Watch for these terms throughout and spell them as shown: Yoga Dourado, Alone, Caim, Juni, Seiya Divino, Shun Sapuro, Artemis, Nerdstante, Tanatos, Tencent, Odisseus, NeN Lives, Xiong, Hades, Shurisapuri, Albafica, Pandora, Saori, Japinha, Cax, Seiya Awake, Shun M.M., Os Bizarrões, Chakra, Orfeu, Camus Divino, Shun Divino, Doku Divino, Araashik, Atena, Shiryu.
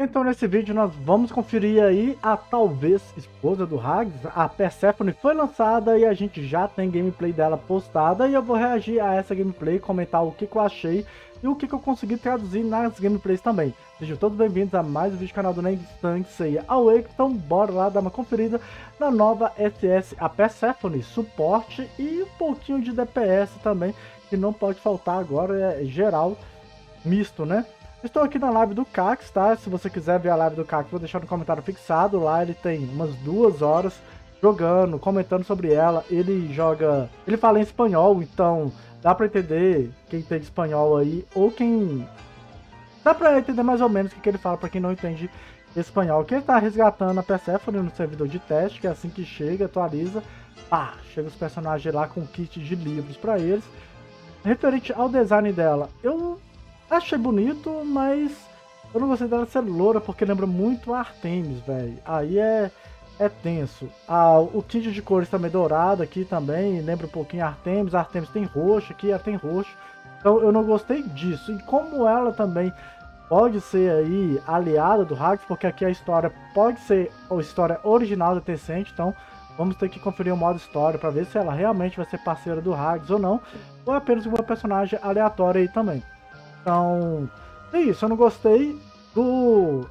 Então nesse vídeo nós vamos conferir aí a talvez esposa do Hades. A Persefone foi lançada e a gente já tem gameplay dela postada, e eu vou reagir a essa gameplay, comentar o que eu achei e o que eu consegui traduzir nas gameplays também. Sejam todos bem-vindos a mais um vídeo do canal do Nerdstante, Seiya Awake. Então bora lá dar uma conferida na nova SS, a Persefone, suporte e um pouquinho de DPS também, que não pode faltar agora, é geral misto, né? Estou aqui na live do Cax, tá? Se você quiser ver a live do Cax, vou deixar no comentário fixado. Lá ele tem umas 2 horas jogando, comentando sobre ela. Ele joga... ele fala em espanhol, então dá pra entender quem tem espanhol aí, ou quem... dá pra entender mais ou menos o que ele fala pra quem não entende espanhol. Quem tá resgatando a Persefone no servidor de teste, que é assim que chega, atualiza. Pá, chega os personagens lá com um kit de livros pra eles. Referente ao design dela, eu... achei bonito, mas eu não gostei dela ser loura, porque lembra muito a Artemis, velho. Aí é tenso. O tinte de cores também dourado aqui também, lembra um pouquinho a Artemis. A Artemis tem roxo aqui, ela tem roxo. Então eu não gostei disso. E como ela também pode ser aí aliada do Hades, porque aqui a história pode ser a história original da Tencent, então... vamos ter que conferir o modo história para ver se ela realmente vai ser parceira do Hades ou não, ou é apenas uma personagem aleatória aí também. Então, é isso, eu não gostei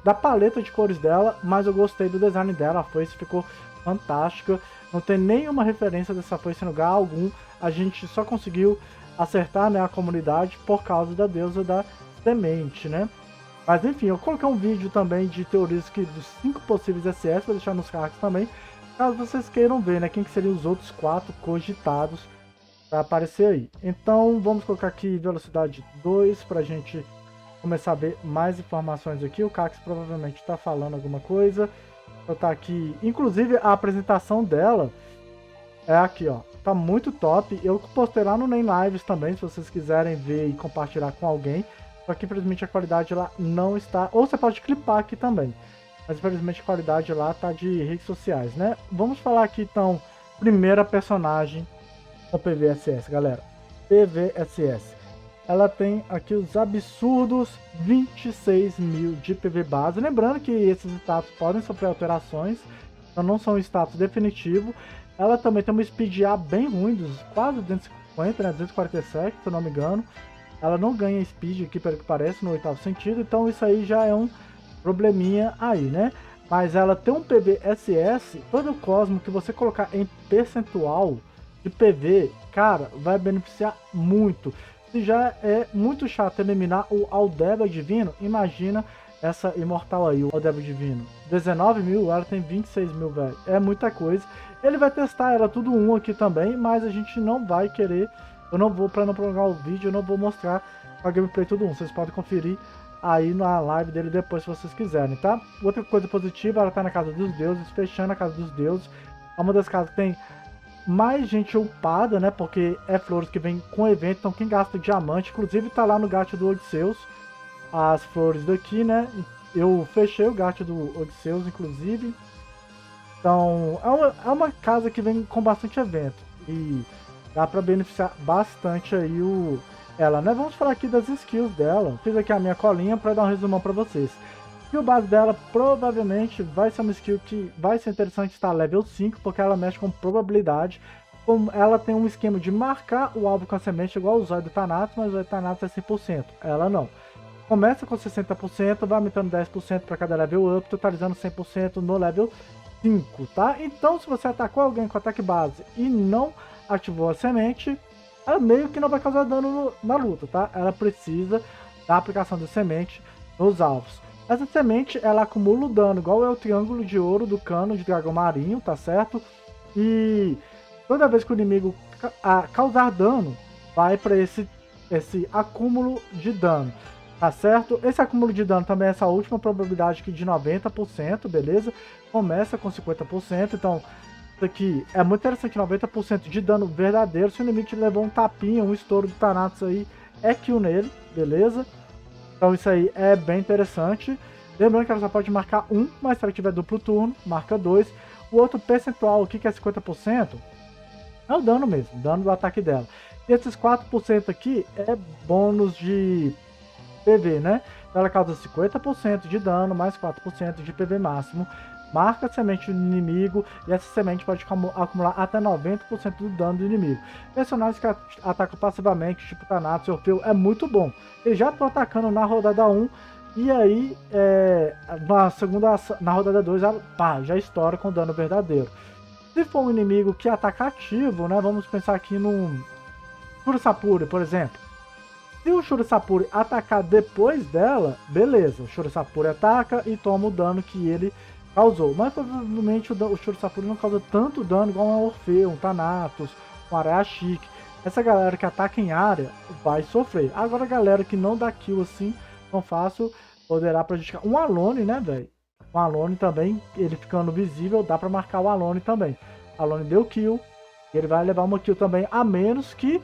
da paleta de cores dela, mas eu gostei do design dela. A foice ficou fantástica, não tem nenhuma referência dessa foice em lugar algum. A gente só conseguiu acertar, né, a comunidade por causa da deusa da semente, né? Mas enfim, eu coloquei um vídeo também de teorias que, dos 5 possíveis SS, vou deixar nos cards também, caso vocês queiram ver, né, quem que seriam os outros 4 cogitados pra aparecer aí. Então vamos colocar aqui velocidade 2 pra gente começar a ver mais informações aqui. O Cax provavelmente tá falando alguma coisa. Então tá aqui, inclusive a apresentação dela é aqui, ó, tá muito top. Eu postei lá no Nem Lives também, se vocês quiserem ver e compartilhar com alguém. Só que infelizmente a qualidade lá não está, ou você pode clipar aqui também, mas infelizmente a qualidade lá tá de redes sociais, né? Vamos falar aqui então, primeira personagem, o PVSS, galera. PVSS. Ela tem aqui os absurdos 26 mil de PV base. Lembrando que esses status podem sofrer alterações, então não são um status definitivo. Ela também tem uma speed A bem ruim, dos quase 250, né? 247, se eu não me engano. Ela não ganha speed aqui, pelo que parece, no 8º sentido, então isso aí já é um probleminha aí, né? Mas ela tem um PVSS, todo o cosmo que você colocar em percentual de PV, cara, vai beneficiar muito. Se já é muito chato eliminar o Aldeba Divino, imagina essa imortal aí, o Aldeba Divino. 19 mil, ela tem 26 mil, velho. É muita coisa. Ele vai testar ela tudo 1 aqui também, mas a gente não vai querer. Eu não vou, pra não prolongar o vídeo, eu não vou mostrar a gameplay tudo 1. Vocês podem conferir aí na live dele depois, se vocês quiserem, tá? Outra coisa positiva, ela tá na casa dos deuses, fechando a casa dos deuses. É uma das casas que tem mais gente upada, né, porque é flores que vem com evento, então quem gasta diamante, inclusive tá lá no gacha do Odisseus, as flores daqui, né, eu fechei o gacha do Odisseus, inclusive, então é uma casa que vem com bastante evento, e dá pra beneficiar bastante aí ela, né. Vamos falar aqui das skills dela, fiz aqui a minha colinha pra dar um resumão pra vocês. E o base dela provavelmente vai ser uma skill que vai ser interessante estar level 5, porque ela mexe com probabilidade. Ela tem um esquema de marcar o alvo com a semente, igual o Zóide Thanatos, mas o Zóide Thanatos é 100%. Ela não. Começa com 60%, vai aumentando 10% para cada level up, totalizando 100% no level 5, tá? Então se você atacou alguém com ataque base e não ativou a semente, ela meio que não vai causar dano na luta, tá? Ela precisa da aplicação da semente nos alvos. Essa semente, ela acumula o dano, igual é o triângulo de ouro do cano de dragão marinho, tá certo? E toda vez que o inimigo causar dano, vai para esse acúmulo de dano, tá certo? Esse acúmulo de dano também é essa última probabilidade aqui de 90%, beleza? Começa com 50%, então isso aqui é muito interessante, 90% de dano verdadeiro. Se o inimigo te levar um tapinha, um estouro do Thanatos aí, é kill nele, beleza? Então isso aí é bem interessante. Lembrando que ela só pode marcar 1, mas se ela tiver duplo turno, marca 2. O outro percentual aqui, que é 50%, é o dano mesmo, dano do ataque dela. E esses 4% aqui é bônus de PV, né? Ela causa 50% de dano, mais 4% de PV máximo. Marca a semente do inimigo e essa semente pode acumular até 90% do dano do inimigo. Personagens que atacam passivamente, tipo Tanatos e Orfeu, é muito bom. Eu já tô atacando na rodada 1 e aí na rodada 2 já estoura com dano verdadeiro. Se for um inimigo que ataca ativo, né, vamos pensar aqui num Shurisapuri, por exemplo. Se o Shurisapuri atacar depois dela, beleza, o Shurisapuri ataca e toma o dano que ele causou, mas provavelmente o Shurisapuri não causa tanto dano igual um Orfeu, um Thanatos, um Araashik. Essa galera que ataca em área vai sofrer. Agora a galera que não dá kill assim, não fácil, poderá prejudicar. Um Alone, né, velho? Um Alone também, ele ficando visível, dá pra marcar o Alone também. Alone deu kill, ele vai levar uma kill também, a menos que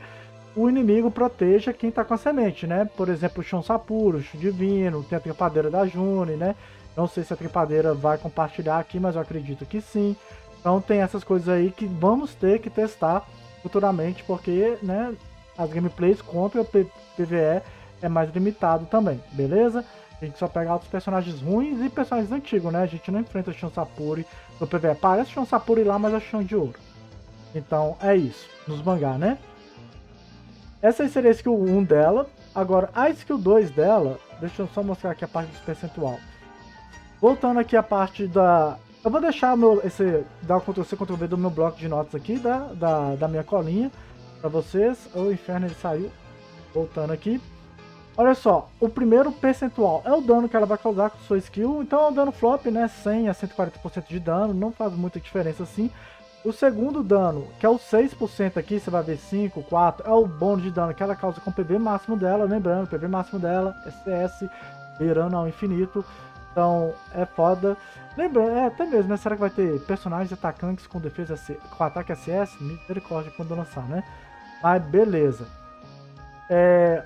o inimigo proteja quem tá com a semente, né? Por exemplo, o Shun Sapuro, o Shun Divino, tem a tripadeira da Juni, né? Não sei se a tripadeira vai compartilhar aqui, mas eu acredito que sim. Então tem essas coisas aí que vamos ter que testar futuramente, porque, né, as gameplays contra o PvE é mais limitado também, beleza? A gente só pega outros personagens ruins e personagens antigos, né? A gente não enfrenta o Shun Sapuri no PvE. Parece Shun Sapuri lá, mas é Shun de ouro. Então é isso, nos mangá, né? Essa seria a skill 1 dela. Agora, a skill 2 dela... Deixa eu só mostrar aqui a parte do percentual. Voltando aqui a parte da... Eu vou deixar dar o Ctrl-C, Ctrl-V do meu bloco de notas aqui, da minha colinha, para vocês. O inferno, ele saiu. Voltando aqui. Olha só, o primeiro percentual é o dano que ela vai causar com sua skill. Então é um dano flop, né? 100 a 140% de dano. Não faz muita diferença assim. O segundo dano, que é o 6% aqui, você vai ver 5, 4, é o bônus de dano que ela causa com o PV máximo dela, lembrando, o PV máximo dela é CS, beirando ao infinito, então é foda. Lembrando, até mesmo, né, será que vai ter personagens atacantes com defesa com ataque a CS? Misericórdia quando lançar, né? Mas beleza.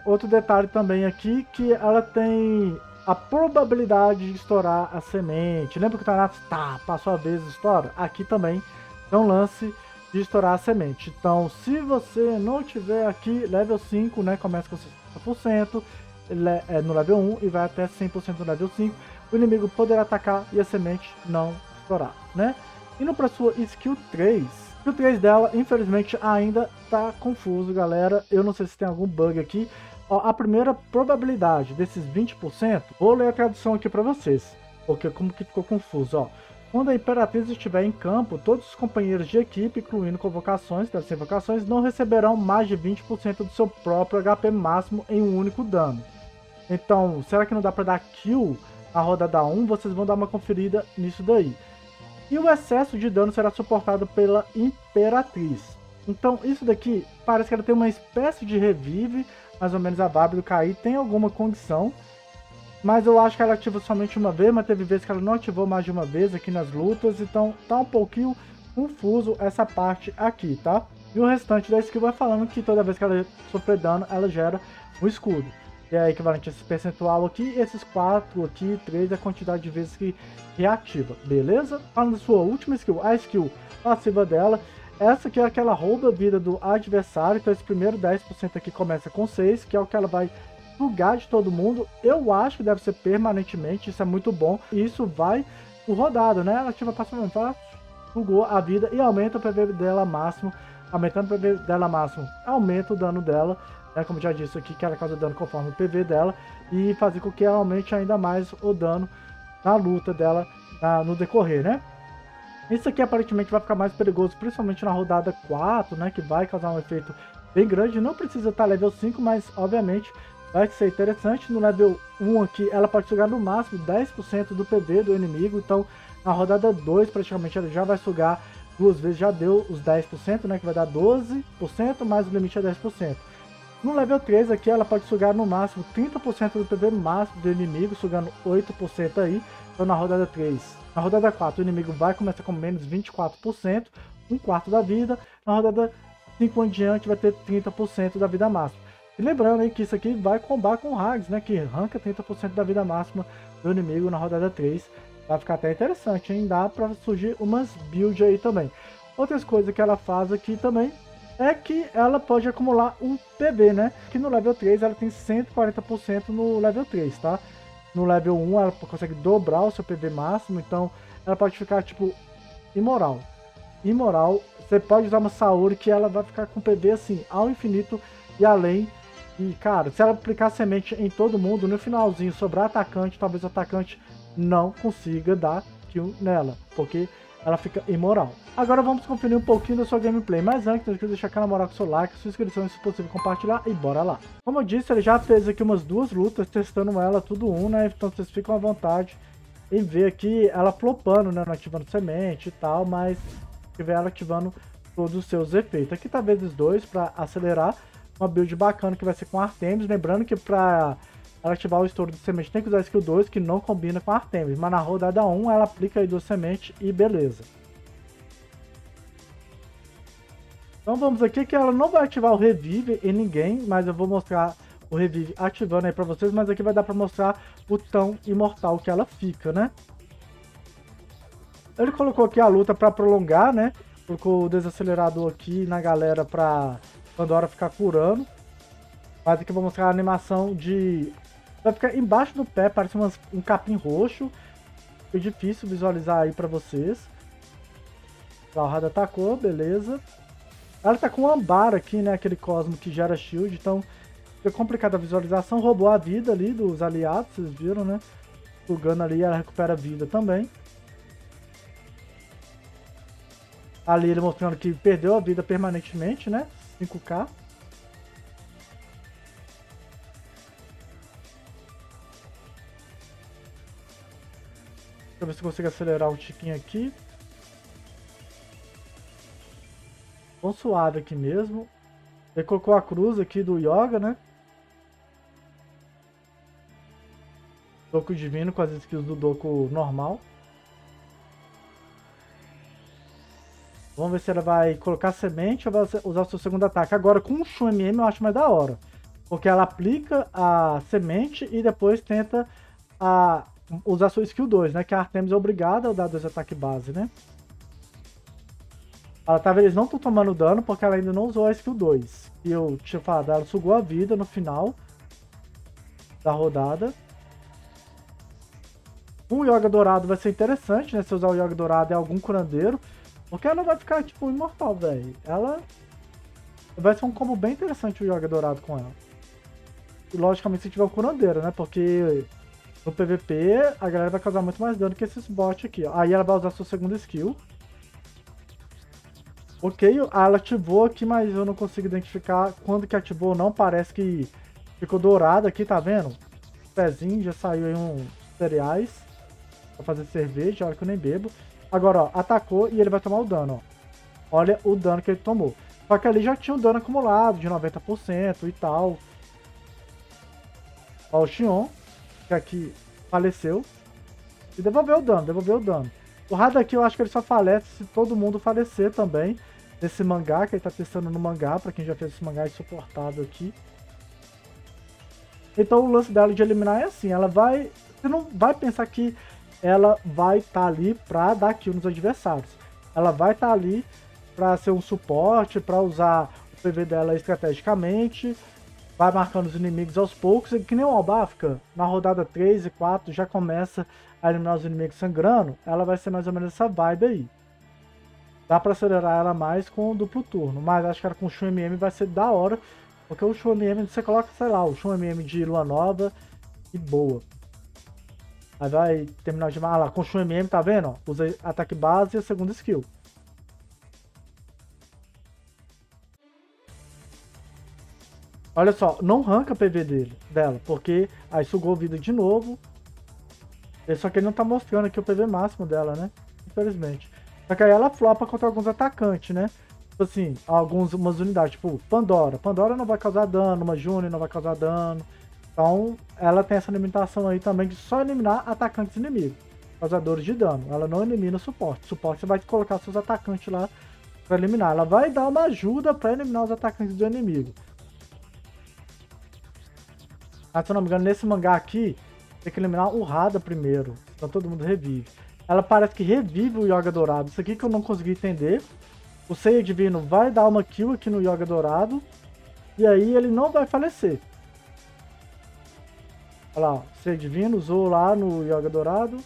Outro detalhe também aqui, que ela tem a probabilidade de estourar a semente. Lembra que o Thanatos, passou a vez, estoura? Aqui também. Então lance de estourar a semente. Então se você não tiver aqui level 5, né, começa com 60% no level 1 e vai até 100% no level 5. O inimigo poderá atacar e a semente não estourar, né? Indo para sua skill 3. Skill 3 dela, infelizmente, ainda tá confuso, galera. Eu não sei se tem algum bug aqui. Ó, a primeira probabilidade desses 20%, vou ler a tradução aqui para vocês, porque como que ficou confuso, ó. Quando a Imperatriz estiver em campo, todos os companheiros de equipe, incluindo convocações, deve ser invocações, não receberão mais de 20% do seu próprio HP máximo em um único dano. Então, será que não dá pra dar kill na rodada 1? Vocês vão dar uma conferida nisso daí. E o excesso de dano será suportado pela Imperatriz. Então, isso daqui parece que ela tem uma espécie de revive, mais ou menos a vibe do Caim, tem alguma condição. Mas eu acho que ela ativa somente uma vez, mas teve vezes que ela não ativou mais de uma vez aqui nas lutas. Então tá um pouquinho confuso essa parte aqui, tá? E o restante da skill vai falando que toda vez que ela sofrer dano, ela gera um escudo. E é equivalente a esse percentual aqui, esses 4 aqui, 3 é a quantidade de vezes que reativa, beleza? Falando da sua última skill, a skill passiva dela. Essa aqui é aquela rouba a vida do adversário. Então esse primeiro 10% aqui começa com 6, que é o que ela vai... lugar de todo mundo, eu acho que deve ser permanentemente, isso é muito bom, e isso vai por rodada, né? Ela ativa passivamente, ela sugou a vida e aumenta o PV dela máximo, aumentando o PV dela máximo, aumenta o dano dela, né? Como já disse aqui, que ela causa dano conforme o PV dela, e fazer com que ela aumente ainda mais o dano na luta dela no decorrer, né? Isso aqui aparentemente vai ficar mais perigoso, principalmente na rodada 4, né? Que vai causar um efeito bem grande, não precisa estar level 5, mas obviamente... vai ser interessante. No level 1 aqui, ela pode sugar no máximo 10% do PV do inimigo. Então, na rodada 2, praticamente, ela já vai sugar duas vezes. Já deu os 10%, né? Que vai dar 12%, mas o limite é 10%. No level 3 aqui, ela pode sugar no máximo 30% do PV máximo do inimigo, sugando 8% aí. Então, na rodada 3... Na rodada 4, o inimigo vai começar com menos 24%, um quarto da vida. Na rodada 5 em diante, vai ter 30% da vida máxima. E lembrando aí que isso aqui vai combar com o Hades, né? Que arranca 30% da vida máxima do inimigo na rodada 3. Vai ficar até interessante, hein? Dá pra surgir umas builds aí também. Outras coisas que ela faz aqui também é que ela pode acumular um PV, né? Que no level 3 ela tem 140% no level 3, tá? no level 1 ela consegue dobrar o seu PV máximo, então ela pode ficar, tipo, imoral. Imoral, você pode usar uma Saori que ela vai ficar com PV, assim, ao infinito e além. E, cara, se ela aplicar semente em todo mundo, no finalzinho sobrar atacante, talvez o atacante não consiga dar kill nela, porque ela fica imoral. Agora vamos conferir um pouquinho da sua gameplay, mas antes não esqueça de deixar aquela moral com seu like, sua inscrição e se possível compartilhar e bora lá. Como eu disse, ele já fez aqui umas duas lutas, testando ela tudo um, né, então vocês ficam à vontade em ver aqui ela flopando, né, não ativando semente e tal, mas tiver ela ativando todos os seus efeitos. Aqui tá vezes 2 para acelerar, uma build bacana que vai ser com Artemis, lembrando que para ela ativar o estouro de semente tem que usar a skill 2, que não combina com a Artemis, mas na rodada 1 ela aplica aí 2 sementes e beleza. Então vamos aqui que ela não vai ativar o revive em ninguém, mas eu vou mostrar o revive ativando aí pra vocês, mas aqui vai dar pra mostrar o tão imortal que ela fica, né? Ele colocou aqui a luta pra prolongar, né? Colocou o desacelerador aqui na galera pra Pandora ficar curando. Mas aqui eu vou mostrar a animação de... vai ficar embaixo do pé, parece um capim roxo. É difícil visualizar aí pra vocês. A Rada atacou, beleza. Ela tá com um Ambar aqui, né? Aquele Cosmo que gera shield, então fica complicada a visualização. Roubou a vida ali dos aliados, vocês viram, né? Sugando ali, ela recupera a vida também. Ali ele mostrando que perdeu a vida permanentemente, né? 5k. Deixa eu ver se eu consigo acelerar um tiquinho aqui. Bom suave aqui mesmo. Ele colocou a cruz aqui do Yoga, né? Doku Divino com as skills do Doku normal. Vamos ver se ela vai colocar semente ou vai usar o seu segundo ataque. Agora com o Shun M.M. eu acho mais da hora. Porque ela aplica a semente e depois tenta usar a sua skill 2, né? Que a Artemis é obrigada a dar 2 ataques base, né? Ela tá vendo, eles não estão tomando dano porque ela ainda não usou a skill 2. E eu tinha falado, ela sugou a vida no final da rodada. O Yoga Dourado vai ser interessante, né? Se usar o Yoga Dourado é algum curandeiro. Porque ela não vai ficar, tipo, imortal, velho. Ela... vai ser um combo bem interessante o Yoga Dourado com ela. E, logicamente, se tiver um curandeiro, né? Porque no PVP a galera vai causar muito mais dano que esses bots aqui, ó. Aí ela vai usar a sua segunda skill. Ok, ela ativou aqui, mas eu não consigo identificar quando que ativou ou não. Parece que ficou dourado aqui, tá vendo? Pezinho, já saiu aí uns cereais pra fazer cerveja, olha que eu nem bebo. Agora, ó, atacou e ele vai tomar o dano, ó. Olha o dano que ele tomou. Só que ali já tinha um dano acumulado de 90% e tal. Ó, o Xiong, que aqui faleceu. E devolveu o dano, devolveu o dano. O Hades aqui eu acho que ele só falece se todo mundo falecer também. Nesse mangá, que ele tá testando no mangá, pra quem já fez esse mangá é suportado aqui. Então o lance dela de eliminar é assim, ela vai... você não vai pensar que ela vai estar ali pra dar kill nos adversários. Ela vai estar ali pra ser um suporte, pra usar o PV dela estrategicamente, vai marcando os inimigos aos poucos, e que nem o Albafica, na rodada 3 e 4 já começa a eliminar os inimigos sangrando, ela vai ser mais ou menos essa vibe aí. Dá pra acelerar ela mais com o duplo turno, mas acho que ela com o Shun M.M. vai ser da hora, porque o Shun M.M. você coloca, sei lá, o Shun M.M. de Lua Nova e boa. Aí vai terminar de... ah lá, com o Shun M.M., tá vendo? Usa ataque base e a segunda skill. Olha só, não arranca a PV dela, porque aí sugou vida de novo. Só que ele não tá mostrando aqui o PV máximo dela, né? Infelizmente. Só que aí ela flopa contra alguns atacantes, né? Tipo assim, algumas unidades, tipo Pandora. Pandora não vai causar dano, uma Juni não vai causar dano. Então, ela tem essa limitação aí também de só eliminar atacantes inimigos, causadores de dano. Ela não elimina o suporte. O suporte você vai colocar seus atacantes lá pra eliminar. Ela vai dar uma ajuda pra eliminar os atacantes do inimigo. Ah, se eu não me engano, nesse mangá aqui, tem que eliminar o Hada primeiro, então todo mundo revive. Ela parece que revive o Yoga Dourado, isso aqui que eu não consegui entender. O Seiya Divino vai dar uma kill aqui no Yoga Dourado, e aí ele não vai falecer. Olha lá, Ser Divino usou lá no Yoga Dourado.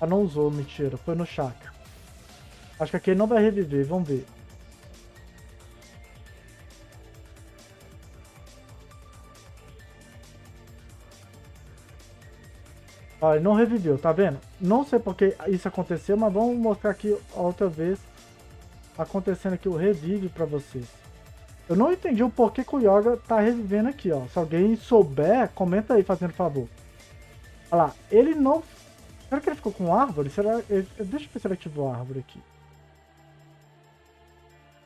Ah, não usou, mentira. Foi no Chakra. Acho que aqui ele não vai reviver, vamos ver. Ó, ele não reviveu, tá vendo? Não sei porque isso aconteceu, mas vamos mostrar aqui outra vez acontecendo aqui o revive pra vocês. Eu não entendi o porquê que o Yoga tá revivendo aqui, ó. Se alguém souber, comenta aí, fazendo favor. Olha lá, ele não... Será que ele ficou com árvore? Será... Deixa eu ver se ele ativou a árvore aqui.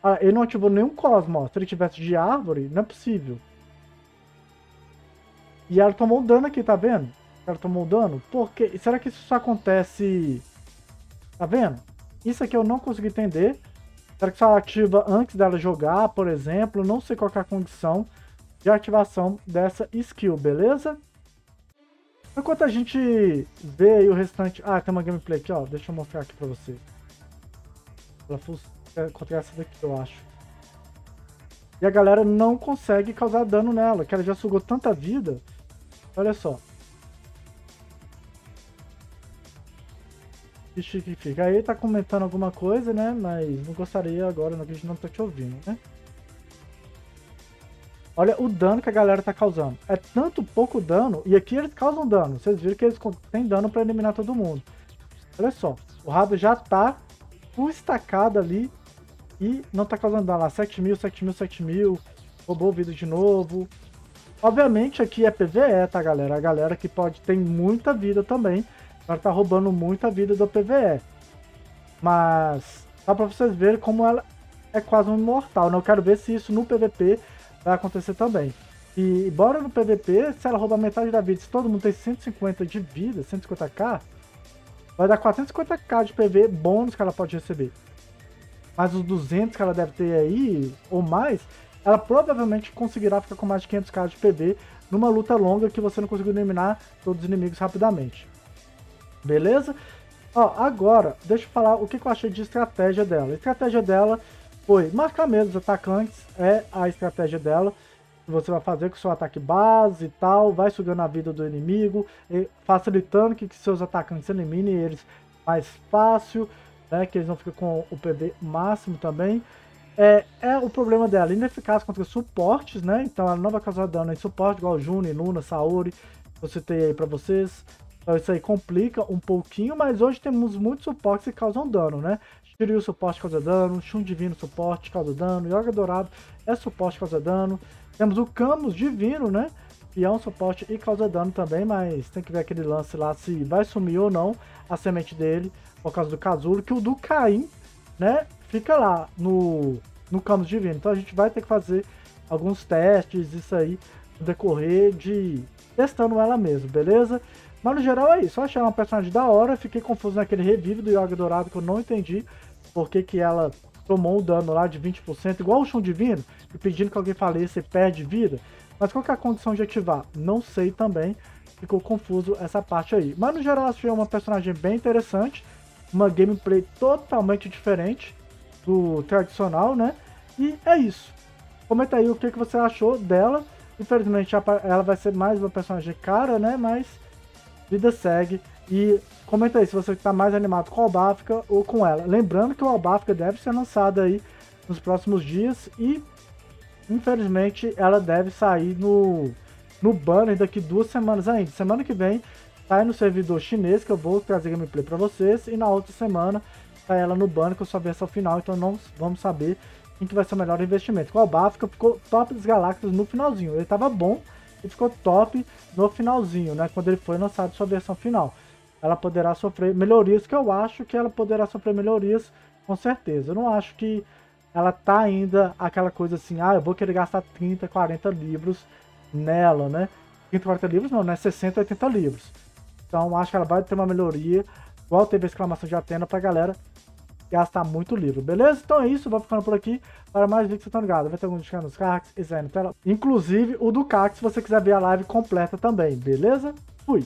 Ah, ele não ativou nenhum cosmo, ó. Se ele tivesse de árvore, não é possível. E ela tomou dano aqui, tá vendo? Ela tomou dano. Por quê? Será que isso só acontece... Tá vendo? Isso aqui eu não consegui entender. Será que só ativa antes dela jogar, por exemplo? Não sei qual que é a condição de ativação dessa skill, beleza? Enquanto a gente vê aí o restante... Ah, tem uma gameplay aqui, ó. Deixa eu mostrar aqui pra vocês. Ela foi contra essa daqui, eu acho. E a galera não consegue causar dano nela, que ela já sugou tanta vida. Olha só. Que chique que fica. Aí tá comentando alguma coisa, né? Mas não gostaria agora, não, que a gente não tá te ouvindo, né? Olha o dano que a galera tá causando. É tanto pouco dano, e aqui eles causam dano. Vocês viram que eles têm dano pra eliminar todo mundo. Olha só, o rabo já tá full estacado ali e não tá causando dano. Lá, 7.000, 7.000, 7.000. Roubou vida de novo. Obviamente aqui é PvE, tá, galera? A galera que pode ter muita vida também. Ela tá roubando muita vida do PvE. Mas dá pra vocês verem como ela é quase um imortal, né? Eu quero ver se isso no PvP vai acontecer também. E embora no PvP, se ela roubar metade da vida, se todo mundo tem 150 de vida, 150k, vai dar 450k de PV bônus que ela pode receber. Mas os 200 que ela deve ter aí, ou mais, ela provavelmente conseguirá ficar com mais de 500k de PV numa luta longa que você não conseguiu eliminar todos os inimigos rapidamente. Beleza? Ó, agora, deixa eu falar o que eu achei de estratégia dela. A estratégia dela... Foi marcar mesmo os atacantes, é a estratégia dela. Você vai fazer com seu ataque base e tal, vai sugando a vida do inimigo, facilitando que seus atacantes eliminem eles mais fácil, né, que eles não ficam com o PV máximo também. É o problema dela, ineficaz contra suportes, né, então ela não vai causar dano em suporte, igual Juni, Luna, Saori, eu citei aí pra vocês. Então isso aí complica um pouquinho, mas hoje temos muitos suportes que causam dano, né. Shiryu suporte causa dano, Shun Divino suporte causa dano, Yoga Dourado é suporte causa dano. Temos o Camus Divino, né? Que é um suporte e causa dano também, mas tem que ver aquele lance lá se vai sumir ou não a semente dele, por causa do casulo, que o do Caim, né? Fica lá no Camus Divino. Então a gente vai ter que fazer alguns testes, isso aí, no decorrer de testando ela mesmo, beleza? Mas no geral é isso, eu achei uma personagem da hora, fiquei confuso naquele revive do Yoga Dourado que eu não entendi. Porque que ela tomou um dano lá de 20%, igual o Shun Divino, e pedindo que alguém fale, você perde vida. Mas qual que é a condição de ativar? Não sei também, ficou confuso essa parte aí. Mas no geral achei uma personagem bem interessante, uma gameplay totalmente diferente do tradicional, né? E é isso. Comenta aí o que você achou dela. Infelizmente ela vai ser mais uma personagem cara, né? Mas vida segue. E comenta aí se você está mais animado com a Albafica ou com ela. Lembrando que o Albafica deve ser lançada aí nos próximos dias e, infelizmente, ela deve sair no banner daqui 2 semanas ainda. Semana que vem sai no servidor chinês, que eu vou trazer gameplay para vocês, e na outra semana sai ela no banner, que eu só vi essa final, então não vamos saber quem que vai ser o melhor investimento. Com a Albafica ficou top dos galácticos no finalzinho. Ele estava bom e ficou top no finalzinho, né? Quando ele foi lançado sua versão final. Ela poderá sofrer melhorias, que eu acho que ela poderá sofrer melhorias, com certeza. Eu não acho que ela tá ainda aquela coisa assim, ah, eu vou querer gastar 30, 40 livros nela, né? 30, 40 livros não, né? 60, 80 livros. Então, acho que ela vai ter uma melhoria, igual teve a exclamação de Atena, pra galera gastar muito livro, beleza? Então é isso, vou ficando por aqui. Para mais vídeos, você tá ligado? Vai ter alguns indicados nos Cax, isso aí na tela. Inclusive, o do Cax, se você quiser ver a live completa também, beleza? Fui!